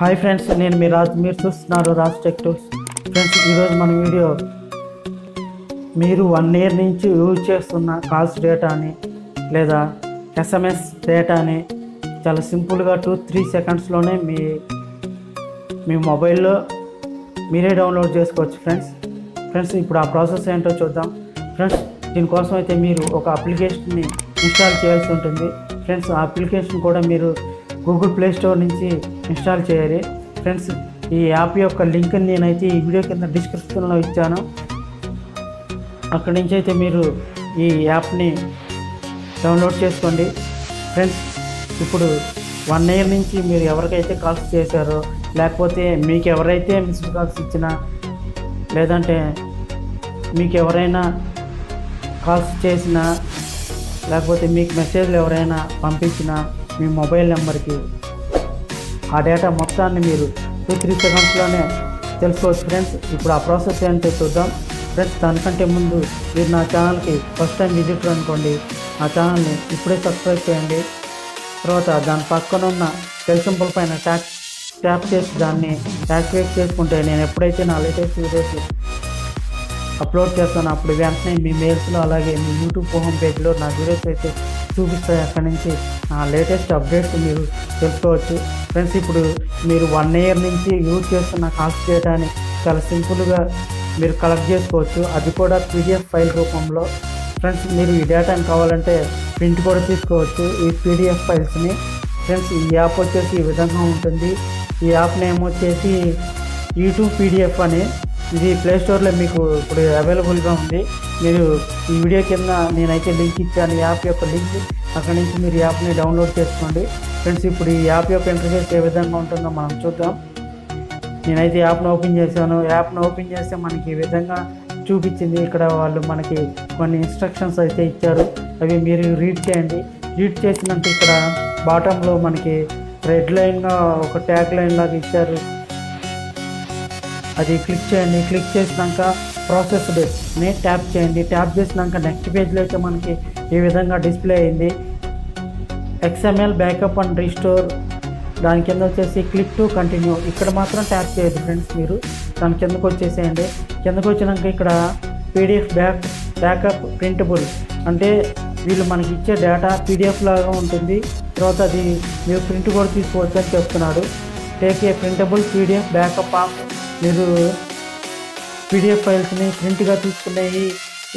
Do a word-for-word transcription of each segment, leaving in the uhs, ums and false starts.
Hi friends, నేను మీ రాజ్. మీరు చూస్తున్నారు రాజ్ టెక్ టాక్స్. ఫ్రెండ్స్, ఈరోజు మన వీడియో మీరు వన్ ఇయర్ నుంచి యూజ్ చేస్తున్న కాల్స్ డేటాని లేదా ఎస్ఎంఎస్ డేటాని చాలా సింపుల్గా టూ త్రీ సెకండ్స్లోనే మీ మీ మొబైల్లో మీరే డౌన్లోడ్ చేసుకోవచ్చు. ఫ్రెండ్స్ ఫ్రెండ్స్ ఇప్పుడు ఆ ప్రాసెస్ ఏంటో చూద్దాం. ఫ్రెండ్స్, దీనికోసం అయితే మీరు ఒక అప్లికేషన్ని ఇన్స్టాల్ చేయాల్సి ఉంటుంది. ఫ్రెండ్స్, ఆ అప్లికేషన్ కూడా మీరు గూగుల్ ప్లే స్టోర్ నుంచి ఇన్స్టాల్ చేయాలి. ఫ్రెండ్స్, ఈ యాప్ యొక్క లింక్ని నేనైతే ఈ వీడియో కింద డిస్క్రిప్షన్లో ఇచ్చాను. అక్కడి నుంచి అయితే మీరు ఈ యాప్ని డౌన్లోడ్ చేసుకోండి. ఫ్రెండ్స్, ఇప్పుడు వన్ ఇయర్ నుంచి మీరు ఎవరికైతే కాల్స్ చేశారో, లేకపోతే మీకు ఎవరైతే మిస్డ్ కాల్స్ ఇచ్చినా, లేదంటే మీకు ఎవరైనా కాల్స్ చేసినా, లేకపోతే మీకు మెసేజ్లు ఎవరైనా పంపించినా మీ మొబైల్ నెంబర్కి ఆ డేటా మొత్తాన్ని మీరు టూ త్రీ సెకండ్స్లోనే తెలుసుకోవచ్చు. ఫ్రెండ్స్, ఇప్పుడు ఆ ప్రాసెస్ ఏంటో చూద్దాం. ఫ్రెండ్స్, దానికంటే ముందు మీరు నా ఛానల్కి ఫస్ట్ టైం విజిటర్ అనుకోండి, నా ఛానల్ని ఇప్పుడే సబ్స్క్రైబ్ చేయండి. తర్వాత దాని పక్కన ఉన్న బెల్ సింబల్ పైన ట్యాప్ ట్యాప్ చేసి దాన్ని యాక్టివేట్ చేసుకుంటే నేను ఎప్పుడైతే నా లేటెస్ట్ వీడియోస్ అప్లోడ్ చేస్తాను అప్పుడు వెంటనే మీ మెయిల్స్లో, అలాగే మీ యూట్యూబ్ హోమ్ పేజ్లో నా వీడియోస్ అయితే చూపిస్తాయి. అక్కడి నుంచి ఆ లేటెస్ట్ అప్డేట్స్ మీరు తెలుసుకోవచ్చు. ఫ్రెండ్స్, ఇప్పుడు మీరు వన్ ఇయర్ నుంచి యూజ్ చేస్తున్న కాల్స్ డేటాని చాలా సింపుల్గా మీరు కలెక్ట్ చేసుకోవచ్చు, అది కూడా పీడిఎఫ్ ఫైల్ రూపంలో. ఫ్రెండ్స్, మీరు ఈ డేటాని కావాలంటే ప్రింట్ కూడా తీసుకోవచ్చు ఈ పీడిఎఫ్ ఫైల్స్ని. ఫ్రెండ్స్, ఈ యాప్ వచ్చేసి ఈ విధంగా ఉంటుంది. ఈ యాప్ నేమ్ వచ్చేసి యూట్యూబ్ పీడిఎఫ్ అని. ఇది ప్లేస్టోర్లో మీకు ఇప్పుడు అవైలబుల్గా ఉంది. మీరు ఈ వీడియో కింద నేనైతే లింక్ ఇచ్చాను, యాప్ యొక్క లింక్. అక్కడి నుంచి మీరు యాప్ని డౌన్లోడ్ చేసుకోండి. ఫ్రెండ్స్, ఇప్పుడు ఈ యాప్ యొక్క ఇంటర్ఫేస్ ఏ విధంగా ఉంటుందో మనం చూద్దాం. నేనైతే యాప్ను ఓపెన్ చేశాను. యాప్ను ఓపెన్ చేస్తే మనకి ఈ విధంగా చూపించింది. ఇక్కడ వాళ్ళు మనకి కొన్ని ఇన్స్ట్రక్షన్స్ అయితే ఇచ్చారు, అవి మీరు రీడ్ చేయండి. రీడ్ చేసినంత ఇక్కడ బాటంలో మనకి రెడ్ లైన్గా ఒక ట్యాగ్ లైన్ లాగా ఇచ్చారు, అది క్లిక్ చేయండి. క్లిక్ చేసినాక ప్రాసెస్డ్ని ట్యాప్ చేయండి. ట్యాప్ చేసినాక నెక్స్ట్ పేజ్లో అయితే మనకి ఈ విధంగా డిస్ప్లే అయింది. ఎక్స్ఎంఎల్ బ్యాకప్ అండ్ రీస్టోర్, దాని కింద వచ్చేసి క్లిక్ టు కంటిన్యూ. ఇక్కడ మాత్రం ట్యాప్ చేయదు ఫ్రెండ్స్, మీరు దాని కిందకు వచ్చేసేయండి. కిందకు వచ్చినాక ఇక్కడ పీడిఎఫ్ బ్యాక్ బ్యాకప్ ప్రింటబుల్ అంటే వీళ్ళు మనకి ఇచ్చే డేటా పీడిఎఫ్ లాగా ఉంటుంది. తర్వాత అది మీరు ప్రింట్ కూడా తీసుకోవచ్చు అని చెప్తున్నాడు. Take a printable PDF backup of, మీరు పీడిఎఫ్ ఫైల్స్ని ప్రింట్గా తీసుకునేవి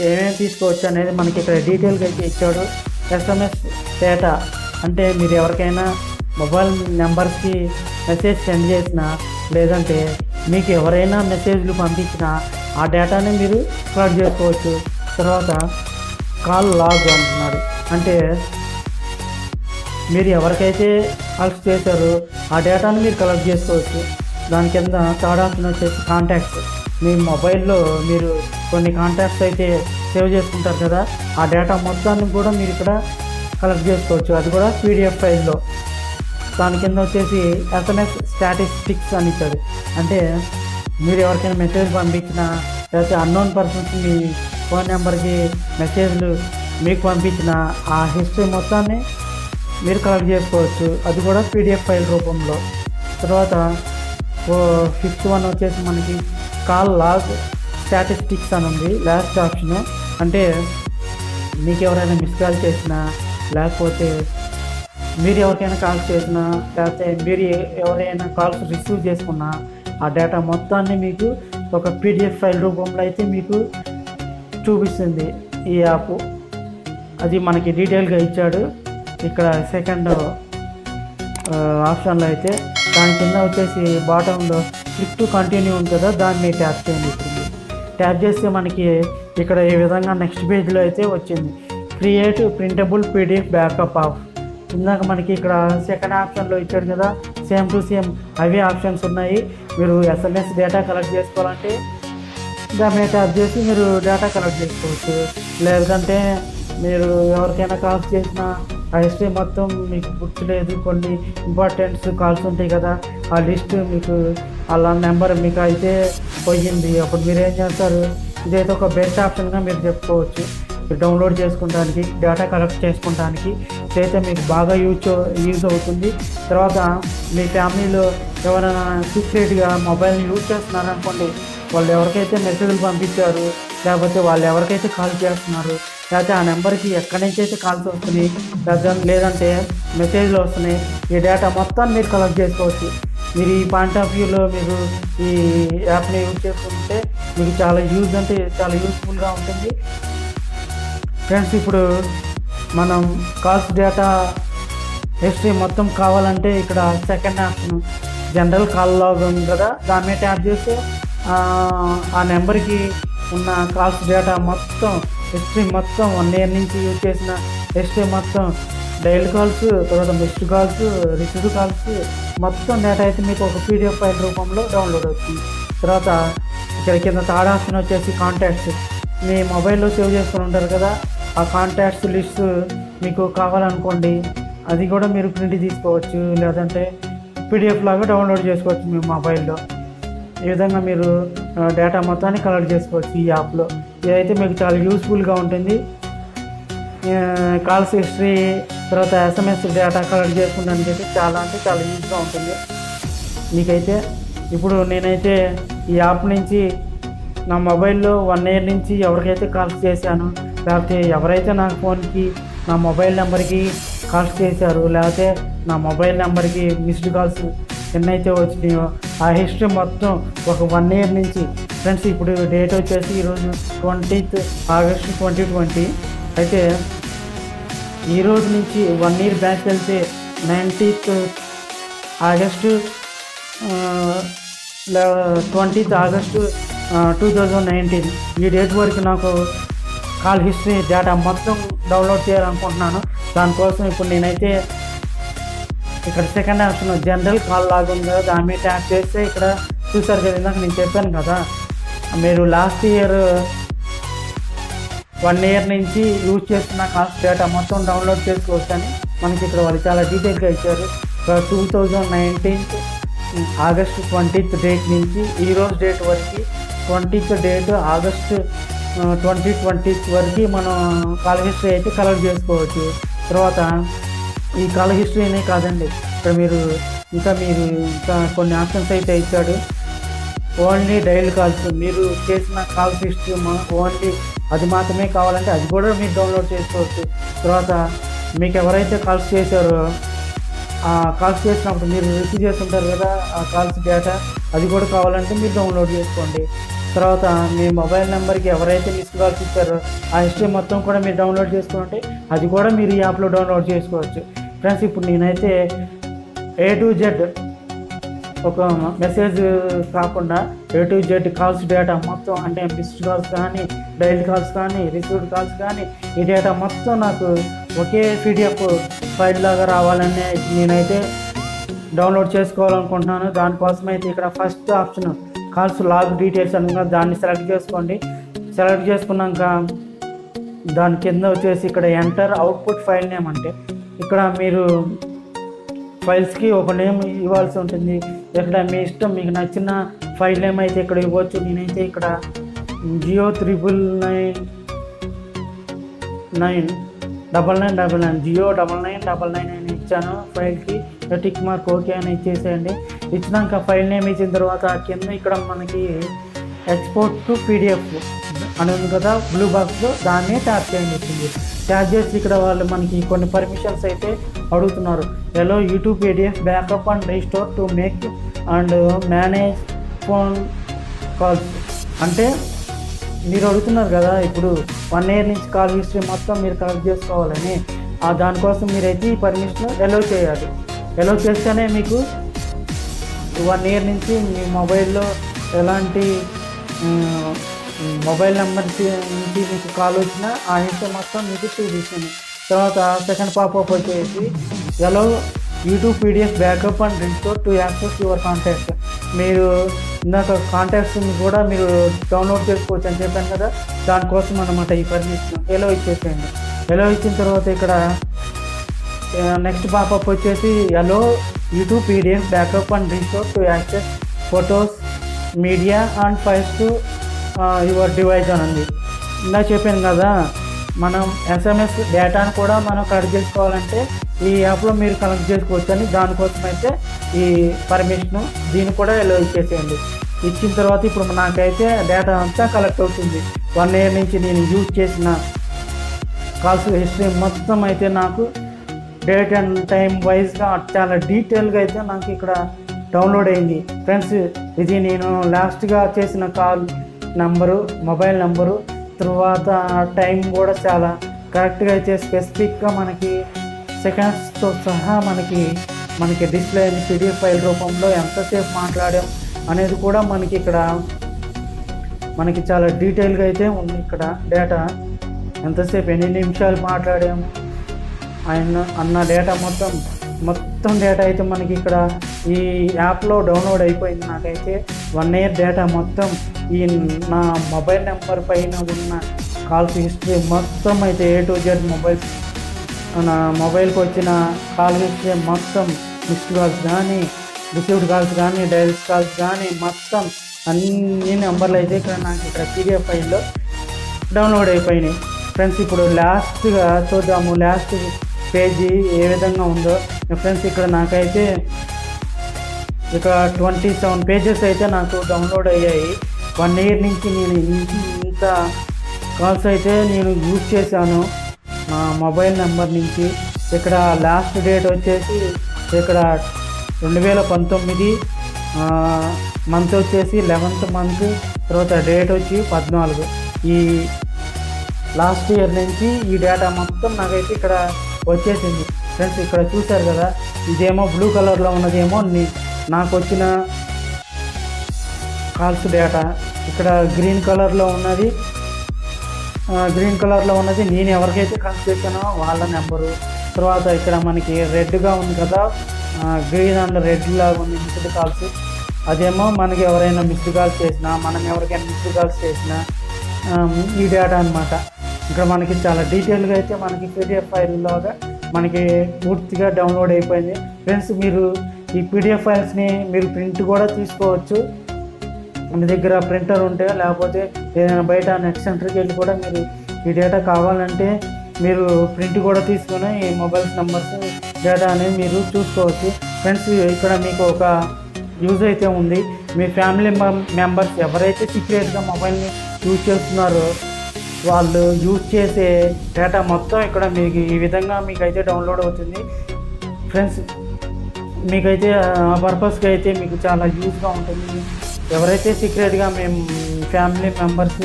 ఏమేమి తీసుకోవచ్చు అనేది మనకి ఇక్కడ డీటెయిల్గా అయితే ఇచ్చాడు. ఎస్ఎంఎస్ డేటా అంటే మీరు ఎవరికైనా మొబైల్ నెంబర్కి మెసేజ్ సెండ్ చేసినా, లేదంటే మీకు ఎవరైనా మెసేజ్లు పంపించినా ఆ డేటాని మీరు కలెక్ట్ చేసుకోవచ్చు. తర్వాత కాల్ లాగ్ అంటున్నారు, అంటే మీరు ఎవరికైతే కాల్స్ చేశారో ఆ డేటాను మీరు కలెక్ట్ చేసుకోవచ్చు. దాని కింద థర్డ్ ఆప్షన్ వచ్చేసి కాంటాక్ట్స్. మీ మొబైల్లో మీరు కొన్ని కాంటాక్ట్స్ అయితే సేవ్ చేసుకుంటారు కదా, ఆ డేటా మొత్తాన్ని కూడా మీరు ఇక్కడ కలెక్ట్ చేసుకోవచ్చు, అది కూడా పీడిఎఫ్ ఫైల్లో. దాని కింద వచ్చేసి ఎస్ఎంఎస్ స్టాటిస్టిక్స్ అని ఇచ్చాడు, అంటే మీరు ఎవరికైనా మెసేజ్ పంపించినా, లేకపోతే అన్నోన్ పర్సన్స్ మీ ఫోన్ నెంబర్కి మెసేజ్లు మీకు పంపించిన ఆ హిస్టరీ మొత్తాన్ని మీరు కలెక్ట్ చేసుకోవచ్చు, అది కూడా పీడిఎఫ్ ఫైల్ రూపంలో. తర్వాత ఫిఫ్త్ వన్ వచ్చేసి మనకి కాల్ లాగ్ స్టాటిస్టిక్స్ అని ఉంది, లాస్ట్ ఆప్షన్. అంటే మీకు ఎవరైనా మిస్ కాల్ చేసినా, లేకపోతే మీరు ఎవరికైనా కాల్స్ చేసినా, లేకపోతే మీరు ఎవరైనా కాల్స్ రిసీవ్ చేసుకున్నా ఆ డేటా మొత్తాన్ని మీకు ఒక పీడిఎఫ్ ఫైల్ రూపంలో అయితే మీకు చూపిస్తుంది ఈ యాప్, అది మనకి డీటెయిల్గా ఇచ్చాడు ఇక్కడ సెకండ్ ఆప్షన్లో అయితే. దాని కింద వచ్చేసి బాటంలో క్లిక్ టు కంటిన్యూ ఉంది కదా, దాన్ని ట్యాప్ చేయండి. ట్యాప్ చేస్తే మనకి ఇక్కడ ఈ విధంగా నెక్స్ట్ పేజ్లో అయితే వచ్చింది. Create printable PDF backup of, ఇందాక మనకి ఇక్కడ సెకండ్ ఆప్షన్లో ఇచ్చాడు కదా, సేమ్ టు సేమ్ అవే ఆప్షన్స్ ఉన్నాయి. మీరు ఎస్ఎంఎస్ డేటా కలెక్ట్ చేసుకోవాలంటే దాన్ని ట్యాప్ చేసి మీరు డేటా కలెక్ట్ చేసుకోవచ్చు, లేదంటే మీరు ఎవరికైనా కాల్ చేసినా ఆ హిస్టరీ మొత్తం మీకు గుర్తులేదు, కొన్ని ఇంపార్టెంట్స్ కాల్స్ ఉంటాయి కదా, ఆ లిస్ట్ మీకు అలా నెంబర్ మీకు అయితే పోయింది, అప్పుడు మీరు ఏం చేస్తారు, ఇదైతే ఒక బెస్ట్ ఆప్షన్గా మీరు చెప్పుకోవచ్చు. డౌన్లోడ్ చేసుకుంటానికి, డేటా కలెక్ట్ చేసుకుంటానికి అయితే మీకు బాగా యూజ్ యూజ్ అవుతుంది. తర్వాత మీ ఫ్యామిలీలో ఎవరైనా సీక్రెట్గా మొబైల్ని యూజ్ చేస్తున్నారనుకోండి, వాళ్ళు ఎవరికైతే మెసేజ్లు పంపించారు, లేకపోతే వాళ్ళు ఎవరికైతే కాల్ చేస్తున్నారు, లేకపోతే ఆ నెంబర్కి ఎక్కడి నుంచి అయితే కాల్స్ వస్తున్నాయి, లేదంటే మెసేజ్లు వస్తున్నాయి, ఈ డేటా మొత్తాన్ని మీరు కలెక్ట్ చేసుకోవచ్చు. మీరు ఈ పాయింట్ ఆఫ్ వ్యూలో మీరు ఈ యాప్ని యూజ్ చేసుకుంటే మీకు చాలా యూజ్ అంటే చాలా యూజ్ఫుల్గా ఉంటుంది. ఫ్రెండ్స్, ఇప్పుడు మనం కాల్స్ డేటా హిస్టరీ మొత్తం కావాలంటే ఇక్కడ second option general call log ఉంది కదా, దాని మీద ట్యాప్ చేస్తే ఆ నెంబర్కి ఉన్న కాల్స్ డేటా మొత్తం హిస్టరీ మొత్తం వన్ ఇయర్ నుంచి యూజ్ చేసిన హిస్టరీ మొత్తం, డైల్ కాల్స్, తర్వాత మిస్డ్ కాల్స్, రిసీవ్డ్ కాల్స్ మొత్తం డేటా అయితే మీకు ఒక పీడిఎఫ్ ఫైల్ రూపంలో డౌన్లోడ్ అవుతుంది. తర్వాత ఇక్కడ కింద థర్డ్ ఆప్షన్ వచ్చేసి కాంటాక్ట్స్. మీ మొబైల్లో సేవ్ చేసుకుని ఉంటారు కదా ఆ కాంటాక్ట్స్ లిస్ట్ మీకు కావాలనుకోండి, అది కూడా మీరు ప్రింట్ తీసుకోవచ్చు, లేదంటే పీడిఎఫ్ లాగా డౌన్లోడ్ చేసుకోవచ్చు మీ మొబైల్లో. ఈ విధంగా మీరు డేటా మొత్తాన్ని కలెక్ట్ చేసుకోవచ్చు ఈ యాప్లో. ఇదైతే మీకు చాలా యూస్ఫుల్గా ఉంటుంది. కాల్స్ హిస్టరీ, తర్వాత ఎస్ఎంఎస్ డేటా కలెక్ట్ చేసుకున్నాను చెప్పి చాలా అంటే చాలా యూజ్గా ఉంటుంది మీకైతే. ఇప్పుడు నేనైతే ఈ యాప్ నుంచి నా మొబైల్లో వన్ ఇయర్ నుంచి ఎవరికైతే కాల్స్ చేశాను, లేకపోతే ఎవరైతే నా ఫోన్కి నా మొబైల్ నెంబర్కి కాల్స్ చేశారు, లేకపోతే నా మొబైల్ నెంబర్కి మిస్డ్ కాల్స్ ఎన్నైతే వచ్చినాయో ఆ హిస్టరీ మొత్తం ఒక వన్ ఇయర్ నుంచి. ఫ్రెండ్స్, ఇప్పుడు డేట్ వచ్చేసి ఈరోజు ట్వంటీత్ ఆగస్టు ట్వంటీ ట్వంటీ. అయితే ఈరోజు నుంచి వన్ ఇయర్ బ్యాక్ వెళ్తే nineteenth August twentieth August two thousand nineteen, ఈ డేట్ వరకు నాకు కాల్ హిస్టరీ డేటా మొత్తం డౌన్లోడ్ చేయాలనుకుంటున్నాను. దానికోసం ఇప్పుడు నేనైతే ఇక్కడ సెకండ్ ఆప్షన్ జనరల్ కాల్ లాగా ఉంది కదా, దాని మీద ట్యాప్ చేస్తే ఇక్కడ చూసారు కదా, ఇందాక నేను చెప్పాను కదా మీరు లాస్ట్ ఇయర్ వన్ ఇయర్ నుంచి యూజ్ చేస్తున్న కాల్స్ డేటా మొత్తం డౌన్లోడ్ చేసుకోవచ్చు అని మనకి ఇక్కడ వాళ్ళు చాలా డీటెయిల్గా ఇచ్చారు. Two thousand nineteenth August twentieth date నుంచి ఈరోజు డేట్ వరకు twentieth date August twenty twenty వరకు మనం కాల్ హిస్టరీ అయితే కలెక్ట్ చేసుకోవచ్చు. తర్వాత ఈ కాల్ హిస్టరీనే కాదండి, ఇక్కడ మీరు ఇంకా మీరు ఇంకా కొన్ని ఆప్షన్స్ అయితే ఇచ్చాడు. ఓన్లీ డైల్ కాల్స్, మీరు చేసిన కాల్స్ హిస్టరీ ఓన్లీ అది మాత్రమే కావాలంటే అది కూడా మీరు డౌన్లోడ్ చేసుకోవచ్చు. తర్వాత మీకు ఎవరైతే కాల్స్ చేశారో ఆ కాల్స్ చేసినప్పుడు మీరు రిసీవ్ చేస్తుంటారు కదా ఆ కాల్స్ డేటా, అది కూడా కావాలంటే మీరు డౌన్లోడ్ చేసుకోండి. తర్వాత మీ మొబైల్ నెంబర్కి ఎవరైతే మిస్డ్ కాల్స్ ఇస్తారో ఆ హిస్టరీ మొత్తం కూడా మీరు డౌన్లోడ్ చేసుకుంటే అది కూడా మీరు ఈ యాప్లో డౌన్లోడ్ చేసుకోవచ్చు. ఫ్రెండ్స్, ఇప్పుడు నేనైతే ఏ టు జెడ్ ఒక మెసేజ్ కాకుండా A to Z calls data మొత్తం, అంటే మిస్డ్ కాల్స్ కానీ, డైల్ కాల్స్ కానీ, రిసీవ్డ్ కాల్స్ కానీ, ఈ డేటా మొత్తం నాకు ఒకే పీడిఎఫ్ ఫైల్ లాగా రావాలని నేనైతే డౌన్లోడ్ చేసుకోవాలనుకుంటున్నాను. దానికోసం అయితే ఇక్కడ first option calls log details అనుకున్నా, దాన్ని సెలెక్ట్ చేసుకోండి. సెలెక్ట్ చేసుకున్నాక దాని కింద వచ్చేసి ఇక్కడ ఎంటర్ అవుట్పుట్ ఫైల్ నేమ్, అంటే ఇక్కడ మీరు ఫైల్స్కి ఒక నేమ్ ఇవ్వాల్సి ఉంటుంది. ఇక్కడ మీ ఇష్టం, మీకు నచ్చిన ఫైల్ నేమ్ అయితే ఇక్కడ ఇవ్వచ్చు. నేనైతే ఇక్కడ Jio triple nine nine double nine double nine Jio double nine double nine అని ఇచ్చాను. ఫైల్కి టిక్ మార్క్ ఓకే అని ఇచ్చేసేయండి. ఇచ్చినాక ఫైల్ నేమ్ ఇచ్చిన తర్వాత కింద ఇక్కడ మనకి ఎక్స్పోర్ట్ టు పీడిఎఫ్ అని ఉంది కదా బ్లూ బాక్స్లో, దాన్ని ట్యాప్ చేయండి. ట్యాప్ చేసి ఇక్కడ వాళ్ళు మనకి కొన్ని పర్మిషన్స్ అయితే అడుగుతున్నారు. Allow YouTube PDF backup and restore to make and manage phone calls, అంటే మీరు అడుగుతున్నారు కదా ఇప్పుడు వన్ ఇయర్ నుంచి కాల్ హిస్టరీ మొత్తం మీరు కలెక్ట్ చేసుకోవాలని, దానికోసం మీరైతే ఈ పర్మిషన్ ఎలో చేయాలి. ఎలో చేస్తేనే మీకు వన్ ఇయర్ నుంచి మీ మొబైల్లో ఎలాంటి మొబైల్ నెంబర్ నుంచి మీకు కాల్ వచ్చినా ఆ హిస్టరీ మొత్తం మీకు చూపిస్తుంది. తర్వాత సెకండ్ పాపప్ వచ్చేసి allow YouTube PDF backup and restore to access your contacts, మీరు ఇందాక కాంటాక్ట్స్ని కూడా మీరు డౌన్లోడ్ చేసుకోవచ్చు అని చెప్పాను కదా, దానికోసం అన్నమాట ఈ పర్మిషన్ ఎలో ఇచ్చేసేయండి. ఎలో ఇచ్చిన తర్వాత ఇక్కడ నెక్స్ట్ పాపప్ వచ్చేసి allow YouTube PDF backup and restore to access photos, media and files to your device అని ఉంది. ఇందా చెప్పాను కదా మనం ఎస్ఎంఎస్ డేటాను కూడా మనం కలెక్ట్ చేసుకోవాలంటే ఈ యాప్లో మీరు కలెక్ట్ చేసుకోవచ్చు అని దానికోసం అయితే ఈ పర్మిషన్ దీన్ని కూడా ఇలా ఇచ్చేసేయండి. ఇచ్చిన తర్వాత ఇప్పుడు నాకైతే డేటా అంతా కలెక్ట్ అవుతుంది. వన్ ఇయర్ నుంచి నేను యూజ్ చేసిన కాల్స్ హిస్టరీ మొత్తం అయితే నాకు డేట్ అండ్ టైం వైజ్గా చాలా డీటెయిల్గా అయితే నాకు ఇక్కడ డౌన్లోడ్ అయింది. ఫ్రెండ్స్, ఇది నేను లాస్ట్గా చేసిన కాల్ నెంబరు, మొబైల్ నెంబరు, తర్వాత టైం కూడా చాలా కరెక్ట్గా అయితే స్పెసిఫిక్గా మనకి సెకండ్స్తో సహా మనకి మనకి డిస్ప్లే అయింది. పీడిఎఫ్ ఫైల్ రూపంలో ఎంతసేపు మాట్లాడాం అనేది కూడా మనకి ఇక్కడ మనకి చాలా డీటెయిల్గా అయితే ఉంది. ఇక్కడ డేటా ఎంతసేపు ఎన్ని నిమిషాలు మాట్లాడాము ఆయన అన్న డేటా మొత్తం మొత్తం డేటా అయితే మనకి ఇక్కడ ఈ యాప్లో డౌన్లోడ్ అయిపోయింది. నాకైతే వన్ ఇయర్ డేటా మొత్తం ఈ నా మొబైల్ నెంబర్ పైన ఉన్న కాల్స్ హిస్టరీ మొత్తం అయితే ఏ టు జెడ్ మొబైల్స్ నా మొబైల్కి వచ్చిన కాల్ హిస్టరీ మొత్తం మిస్డ్ కాల్స్ కానీ రిసీవ్డ్ కాల్స్ కానీ డైల్స్ కాల్స్ కానీ మొత్తం అన్ని నెంబర్లు అయితే ఇక్కడ నాకు ఇక్కడ పీడిఎఫ్ ఫైల్లో డౌన్లోడ్ అయిపోయినాయి. ఫ్రెండ్స్, ఇప్పుడు లాస్ట్గా చూద్దాము లాస్ట్ పేజీ ఏ విధంగా ఉందో. ఫ్రెండ్స్, ఇక్కడ నాకైతే ఇక ట్వంటీ సెవెన్ పేజెస్ అయితే నాకు డౌన్లోడ్ అయ్యాయి. వన్ ఇయర్ నుంచి నేను ఇంత కాల్స్ అయితే నేను యూజ్ చేశాను నా మొబైల్ నెంబర్ నుంచి. ఇక్కడ లాస్ట్ డేట్ వచ్చేసి ఇక్కడ రెండు వేల పంతొమ్మిది మంత్ వచ్చేసి లెవెన్త్ మంత్, తర్వాత డేట్ వచ్చి పద్నాలుగు. ఈ లాస్ట్ ఇయర్ నుంచి ఈ డేటా మొత్తం నాకైతే ఇక్కడ వచ్చేసింది. ఫ్రెండ్స్, ఇక్కడ చూశారు కదా, ఇదేమో బ్లూ కలర్లో ఉన్నదేమో నాకు వచ్చిన కాల్స్ డేటా, ఇక్కడ గ్రీన్ కలర్లో ఉన్నది గ్రీన్ కలర్లో ఉన్నది నేను ఎవరికైతే కాల్ చేశానో వాళ్ళ నెంబరు, తర్వాత ఇక్కడ మనకి రెడ్గా ఉంది కదా గ్రీన్ అండ్ రెడ్ లాగా ఉంది మిస్డ్ కాల్స్, అదేమో మనకి ఎవరైనా మిస్డ్ కాల్స్ చేసినా మనం ఎవరికైనా మిస్డ్ కాల్స్ చేసినా ఈ డేటా అన్నమాట. ఇక్కడ మనకి చాలా డీటెయిల్గా అయితే మనకి పీడిఎఫ్ ఫైల్లాగా మనకి పూర్తిగా డౌన్లోడ్ అయిపోయింది. ఫ్రెండ్స్, మీరు ఈ పీడిఎఫ్ ఫైల్స్ని మీరు ప్రింట్ కూడా తీసుకోవచ్చు మీ దగ్గర ప్రింటర్ ఉంటే, లేకపోతే ఏదైనా బయట నెట్ సెంటర్కి వెళ్ళి కూడా మీరు ఈ డేటా కావాలంటే మీరు ప్రింట్ కూడా తీసుకొని ఈ మొబైల్స్ నెంబర్స్ డేటా అనేది మీరు చూసుకోవచ్చు. ఫ్రెండ్స్, ఇక్కడ మీకు ఒక యూజ్ అయితే ఉంది. మీ ఫ్యామిలీ మెంబర్స్ ఎవరైతే సీక్రెట్గా మొబైల్ని యూజ్ చేస్తున్నారో వాళ్ళు యూజ్ చేసే డేటా మొత్తం ఇక్కడ మీకు ఈ విధంగా మీకైతే డౌన్లోడ్ అవుతుంది. ఫ్రెండ్స్, మీకైతే ఆ పర్పస్కి అయితే మీకు చాలా యూజ్గా ఉంటుంది. ఎవరైతే సీక్రెట్గా మేము ఫ్యామిలీ మెంబర్స్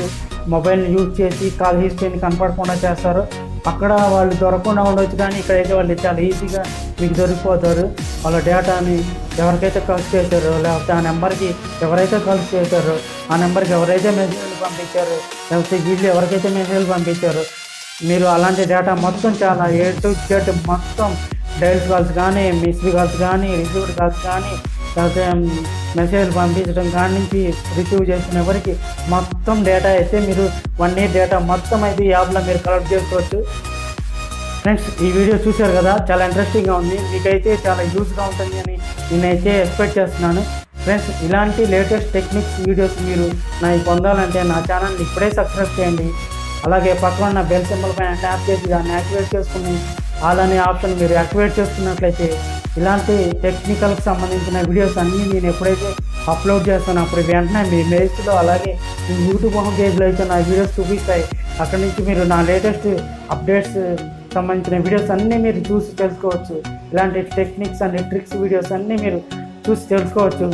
మొబైల్ని యూజ్ చేసి కాల్ హిస్టరీని కనపడకుండా చేస్తారో అక్కడ వాళ్ళు దొరకకుండా ఉండవచ్చు, కానీ ఇక్కడైతే వాళ్ళు చాలా ఈజీగా మీకు దొరికిపోతారు. వాళ్ళ డేటాని ఎవరికైతే కాల్ చేశారో, లేకపోతే ఆ నెంబర్కి ఎవరైతే కాల్ చేశారో, ఆ నెంబర్కి ఎవరైతే మెసేజ్లు పంపించారో, లేకపోతే వీళ్ళు ఎవరికైతే మెసేజ్లు పంపించారో, మీరు అలాంటి డేటా మొత్తం చాలా ఏ టు జెడ్ మొత్తం డైల్స్ కాల్స్ కానీ మిస్డ్ కాల్స్ కానీ రిసీవ్డ్ కాల్స్ కానీ, లేకపోతే మెసేజ్ పంపించడం కాడి నుంచి రిసీవ్ చేసిన ఎవరికి మొత్తం డేటా అయితే మీరు వన్ ఇయర్ డేటా మొత్తం అయితే ఈ యాప్లో మీరు కలెక్ట్ చేసుకోవచ్చు. ఫ్రెండ్స్, ఈ వీడియో చూశారు కదా, చాలా ఇంట్రెస్టింగ్గా ఉంది, మీకైతే చాలా యూజ్గా ఉంటుంది అని నేనైతే ఎక్స్పెక్ట్ చేస్తున్నాను. ఫ్రెండ్స్, ఇలాంటి లేటెస్ట్ టెక్నిక్స్ వీడియోస్ మీరు నాకు పొందాలంటే నా ఛానల్ని ఇప్పుడే సబ్స్క్రైబ్ చేయండి. అలాగే పక్కన ఉన్న బెల్ సింబల్ పైన ట్యాప్ చేసి దాన్ని యాక్టివేట్ చేసుకుని అలానే ఆప్షన్ మీరు యాక్టివేట్ చేసుకున్నట్లయితే ఇలాంటి టెక్నికల్కి సంబంధించిన వీడియోస్ అన్నీ నేను ఎప్పుడైతే అప్లోడ్ చేస్తానో అప్పుడు వెంటనే మీ మెయిల్స్లో అలాగే మీ యూట్యూబ్ హోమ్ పేజ్లో అయితే నా వీడియోస్ చూపిస్తాయి. అక్కడి నుంచి మీరు నా లేటెస్ట్ అప్డేట్స్ సంబంధించిన వీడియోస్ అన్నీ మీరు చూసి తెలుసుకోవచ్చు. ఇలాంటి టెక్నిక్స్ అండ్ ట్రిక్స్ వీడియోస్ అన్నీ మీరు చూసి తెలుసుకోవచ్చు.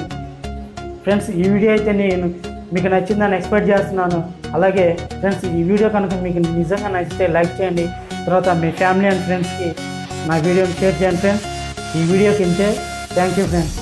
ఫ్రెండ్స్, ఈ వీడియో అయితే నేను మీకు నచ్చిందని ఎక్స్పెక్ట్ చేస్తున్నాను. అలాగే ఫ్రెండ్స్, ఈ వీడియో కనుక మీకు నిజంగా నచ్చితే లైక్ చేయండి, తర్వాత మీ ఫ్యామిలీ అండ్ ఫ్రెండ్స్కి నా వీడియోని షేర్ చేయండి. ఫ్రెండ్స్, ఈ వీడియోకి ఇంతే. Thank you friends.